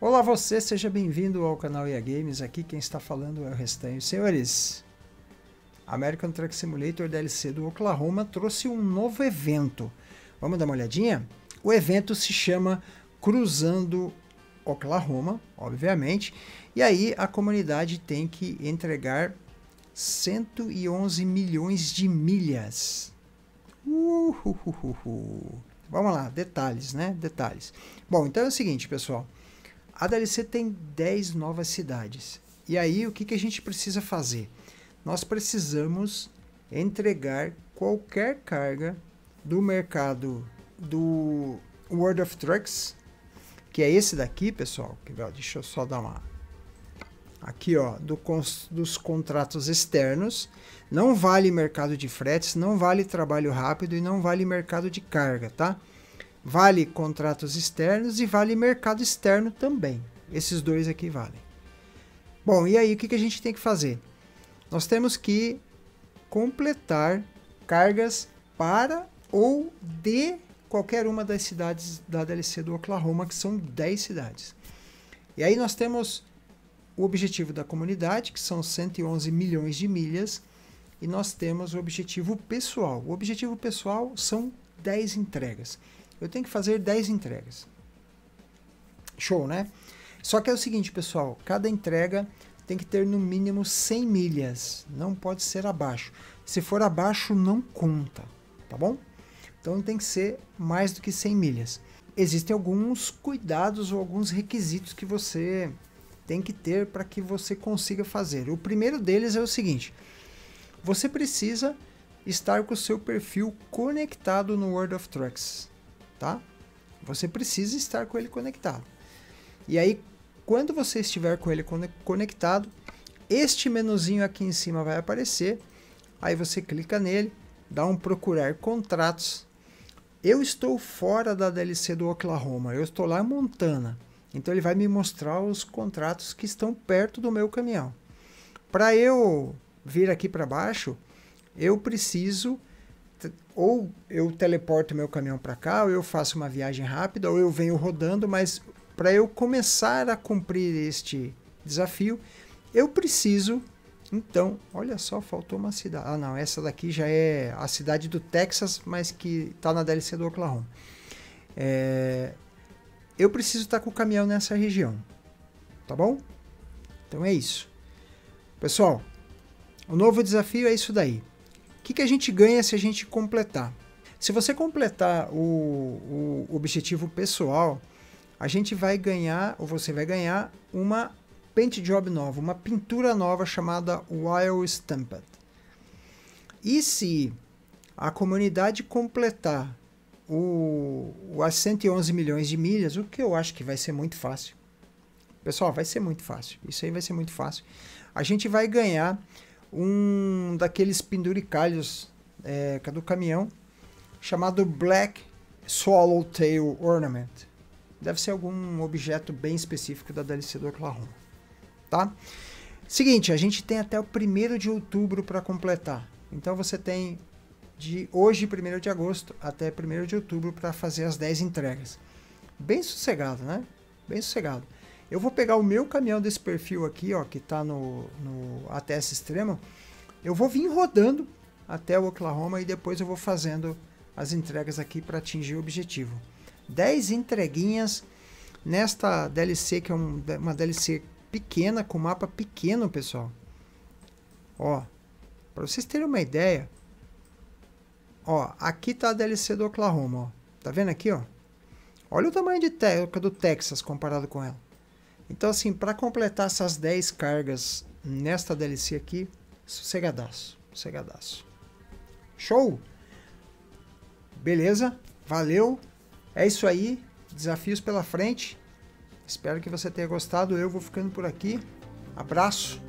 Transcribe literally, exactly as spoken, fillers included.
Olá você, seja bem-vindo ao canal E A Games, aqui quem está falando é o Restanho. Senhores, American Truck Simulator D L C do Oklahoma trouxe um novo evento. Vamos dar uma olhadinha? O evento se chama Cruzando Oklahoma, obviamente, e aí a comunidade tem que entregar cento e onze milhões de milhas. Uhuhuhuhu. Vamos lá, detalhes, né? Detalhes. Bom, então é o seguinte, pessoal. A D L C tem dez novas cidades. E aí, o que, que a gente precisa fazer? Nós precisamos entregar qualquer carga do mercado do World of Trucks, que é esse daqui, pessoal. Deixa eu só dar uma... Aqui, ó, do cons... dos contratos externos. Não vale mercado de fretes, não vale trabalho rápido e não vale mercado de carga, tá? Vale contratos externos e vale mercado externo também. Esses dois aqui valem. Bom, e aí o que a gente tem que fazer? Nós temos que completar cargas para ou de qualquer uma das cidades da D L C do Oklahoma, que são dez cidades. E aí nós temos o objetivo da comunidade, que são cento e onze milhões de milhas, e nós temos o objetivo pessoal. O objetivo pessoal são dez entregas. Eu tenho que fazer dez entregas. Show, né? Só que é o seguinte, pessoal. Cada entrega tem que ter no mínimo cem milhas. Não pode ser abaixo. Se for abaixo, não conta. Tá bom? Então tem que ser mais do que cem milhas. Existem alguns cuidados ou alguns requisitos que você tem que ter para que você consiga fazer. O primeiro deles é o seguinte. Você precisa estar com o seu perfil conectado no World of Trucks. Tá? Você precisa estar com ele conectado. E aí, quando você estiver com ele conectado, este menuzinho aqui em cima vai aparecer. Aí você clica nele, dá um procurar contratos. Eu estou fora da D L C do Oklahoma, eu estou lá em Montana. Então ele vai me mostrar os contratos que estão perto do meu caminhão. Para eu vir aqui para baixo, eu preciso... ou eu teleporto meu caminhão para cá, ou eu faço uma viagem rápida, ou eu venho rodando, mas para eu começar a cumprir este desafio, eu preciso, então, olha só, faltou uma cidade, ah não, essa daqui já é a cidade do Texas, mas que está na D L C do Oklahoma. É, eu preciso estar com o caminhão nessa região, tá bom? Então é isso. Pessoal, o novo desafio é isso daí. O que, que a gente ganha se a gente completar? Se você completar o, o objetivo pessoal, a gente vai ganhar, ou você vai ganhar, uma paint job nova, uma pintura nova chamada Wild Stampede. E se a comunidade completar o, as cento e onze milhões de milhas, o que eu acho que vai ser muito fácil. Pessoal, vai ser muito fácil. Isso aí vai ser muito fácil. A gente vai ganhar um daqueles penduricalhos é, do caminhão chamado Black Swallowtail Ornament. Deve ser algum objeto bem específico da D L C do Oklahoma, tá? Seguinte, a gente tem até o primeiro de outubro para completar. Então você tem de hoje, primeiro de agosto, até primeiro de outubro para fazer as dez entregas. Bem sossegado, né? Bem sossegado. Eu vou pegar o meu caminhão desse perfil aqui, ó, que tá no, no A T S Extremo. Eu vou vir rodando até o Oklahoma e depois eu vou fazendo as entregas aqui para atingir o objetivo. dez entreguinhas nesta D L C, que é um, uma D L C pequena, com mapa pequeno, pessoal. Ó, para vocês terem uma ideia, ó, aqui tá a D L C do Oklahoma, ó. Tá vendo aqui, ó? Olha o tamanho de te- do Texas comparado com ela. Então, assim, para completar essas dez cargas nesta D L C aqui, sossegadaço, sossegadaço. Show? Beleza? Valeu? É isso aí, desafios pela frente. Espero que você tenha gostado, eu vou ficando por aqui. Abraço!